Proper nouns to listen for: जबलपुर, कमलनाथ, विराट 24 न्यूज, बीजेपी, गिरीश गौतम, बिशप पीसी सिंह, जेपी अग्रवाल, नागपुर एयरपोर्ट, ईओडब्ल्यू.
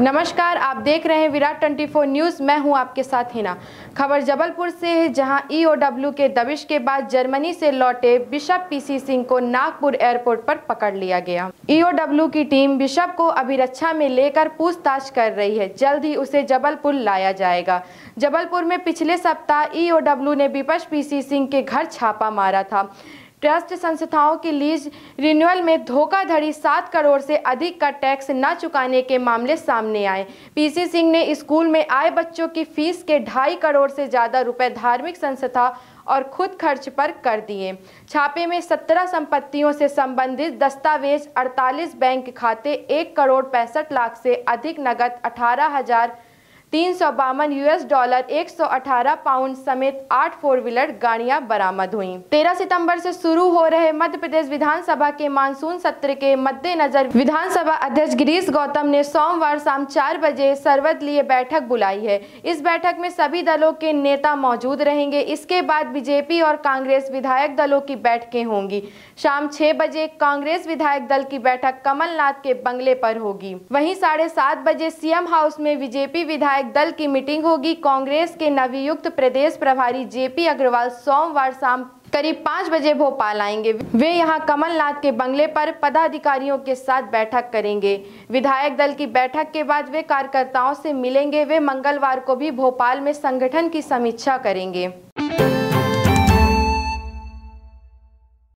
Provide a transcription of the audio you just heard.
नमस्कार, आप देख रहे हैं विराट 24 न्यूज। मैं हूं आपके साथ हिना। खबर जबलपुर से है, जहां ईओडब्ल्यू के दबिश के बाद जर्मनी से लौटे बिशप पीसी सिंह को नागपुर एयरपोर्ट पर पकड़ लिया गया। ईओडब्ल्यू की टीम बिशप को अभिरक्षा में लेकर पूछताछ कर रही है। जल्द ही उसे जबलपुर लाया जाएगा। जबलपुर में पिछले सप्ताह ईओडब्ल्यू ने बिशप पीसी सिंह के घर छापा मारा था। ट्रस्ट संस्थाओं की लीज रिन्यूअल में धोखाधड़ी 7 करोड़ से अधिक का टैक्स न चुकाने के मामले सामने आए। पीसी सिंह ने स्कूल में आए बच्चों की फीस के 2.5 करोड़ से ज़्यादा रुपए धार्मिक संस्था और खुद खर्च पर कर दिए। छापे में 17 संपत्तियों से संबंधित दस्तावेज, 48 बैंक खाते, 1.65 करोड़ से अधिक नकद, 18,352 $US, 118 पाउंड समेत 8 फोर व्हीलर गाड़ियां बरामद हुई। 13 सितंबर से शुरू हो रहे मध्य प्रदेश विधानसभा के मानसून सत्र के मद्देनजर विधानसभा अध्यक्ष गिरीश गौतम ने सोमवार शाम 4 बजे सर्वदलीय बैठक बुलाई है। इस बैठक में सभी दलों के नेता मौजूद रहेंगे। इसके बाद बीजेपी और कांग्रेस विधायक दलों की बैठकें होंगी। शाम 6 बजे कांग्रेस विधायक दल की बैठक कमलनाथ के बंगले पर होगी। वहीं 7:30 बजे सीएम हाउस में बीजेपी विधायक दल की मीटिंग होगी। कांग्रेस के नवनियुक्त प्रदेश प्रभारी जेपी अग्रवाल सोमवार शाम करीब 5 बजे भोपाल आएंगे। वे यहां कमलनाथ के बंगले पर पदाधिकारियों के साथ बैठक करेंगे। विधायक दल की बैठक के बाद वे कार्यकर्ताओं से मिलेंगे। वे मंगलवार को भी भोपाल में संगठन की समीक्षा करेंगे।